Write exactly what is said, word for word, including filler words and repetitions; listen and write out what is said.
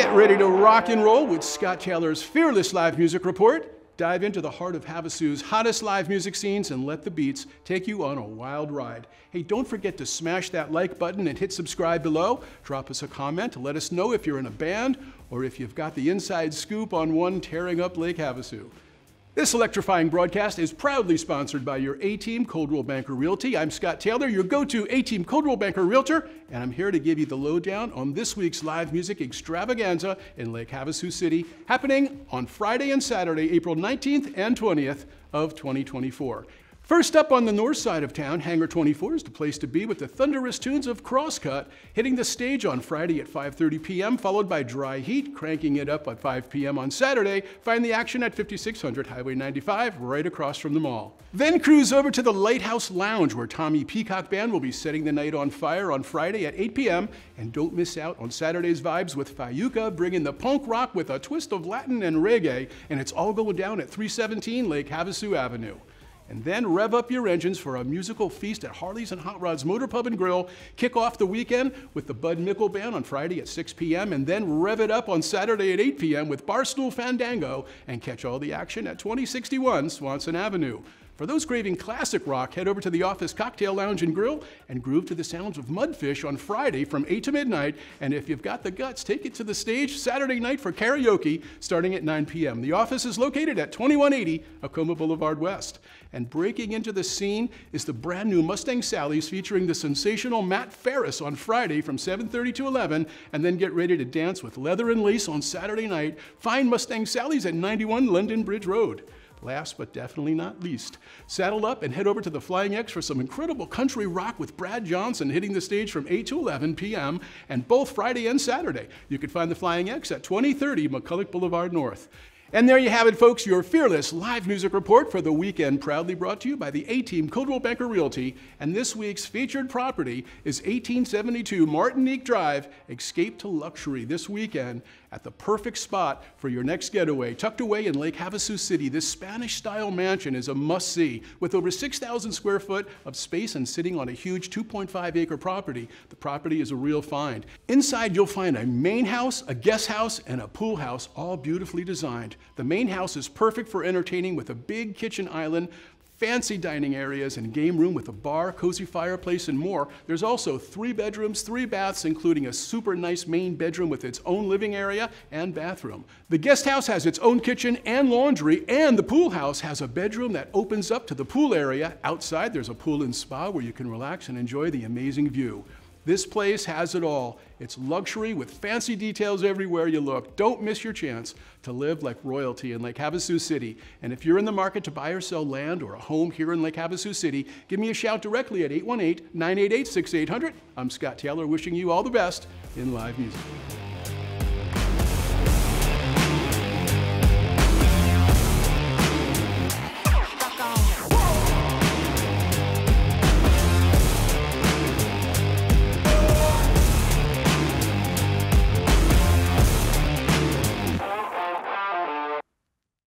Get ready to rock and roll with Scott Taylor's Fearless Live Music Report. Dive into the heart of Havasu's hottest live music scenes and let the beats take you on a wild ride. Hey, don't forget to smash that like button and hit subscribe below. Drop us a comment to let us know if you're in a band or if you've got the inside scoop on one tearing up Lake Havasu. This electrifying broadcast is proudly sponsored by your A-Team Coldwell Banker Realty. I'm Scott Taylor, your go-to A-Team Coldwell Banker Realtor, and I'm here to give you the lowdown on this week's live music extravaganza in Lake Havasu City, happening on Friday and Saturday, April nineteenth and twentieth of twenty twenty-four. First up on the north side of town, Hangar twenty-four is the place to be with the thunderous tunes of Crosscut, hitting the stage on Friday at five thirty p m, followed by Dry Heat, cranking it up at five p m on Saturday. Find the action at fifty-six hundred Highway ninety-five, right across from the mall. Then cruise over to the Lighthouse Lounge, where Tommy Peacock Band will be setting the night on fire on Friday at eight p m, and don't miss out on Saturday's vibes with Fayuca, bringing the punk rock with a twist of Latin and reggae, and it's all going down at three seventeen Lake Havasu Avenue. And then rev up your engines for a musical feast at Harley's and Hot Rods Motor Pub and Grill. Kick off the weekend with the Bud Mickle Band on Friday at six p m and then rev it up on Saturday at eight p m with Barstool Fandango, and catch all the action at twenty sixty-one Swanson Avenue. For those craving classic rock, head over to the Office Cocktail Lounge and Grill and groove to the sounds of Mudfish on Friday from eight to midnight. And if you've got the guts, take it to the stage Saturday night for karaoke starting at nine p m The Office is located at twenty-one eighty Acoma Boulevard West. And breaking into the scene is the brand new Mustang Sally's, featuring the sensational Matt Farris on Friday from seven thirty to eleven. And then get ready to dance with Leather and Lace on Saturday night. Find Mustang Sally's at ninety-one London Bridge Road. Last but definitely not least, saddle up and head over to the Flying X for some incredible country rock with Brad Johnson, hitting the stage from eight to eleven p m and both Friday and Saturday. You can find the Flying X at twenty thirty McCulloch Boulevard North. And there you have it, folks, your Fearless Live Music Report for the weekend, proudly brought to you by the A-Team Coldwell Banker Realty. And this week's featured property is eighteen seventy-two Martinique Drive. Escape to luxury this weekend at the perfect spot for your next getaway. Tucked away in Lake Havasu City, this Spanish-style mansion is a must-see. With over six thousand square foot of space and sitting on a huge two point five acre property, the property is a real find. Inside, you'll find a main house, a guest house, and a pool house, all beautifully designed. The main house is perfect for entertaining, with a big kitchen island, fancy dining areas, and game room with a bar, cozy fireplace, and more. There's also three bedrooms, three baths, including a super nice main bedroom with its own living area and bathroom. The guest house has its own kitchen and laundry, and the pool house has a bedroom that opens up to the pool area. Outside, there's a pool and spa where you can relax and enjoy the amazing view. This place has it all. It's luxury with fancy details everywhere you look. Don't miss your chance to live like royalty in Lake Havasu City. And if you're in the market to buy or sell land or a home here in Lake Havasu City, give me a shout directly at eight one eight, nine eight eight, sixty-eight hundred. I'm Scott Taylor, wishing you all the best in live music.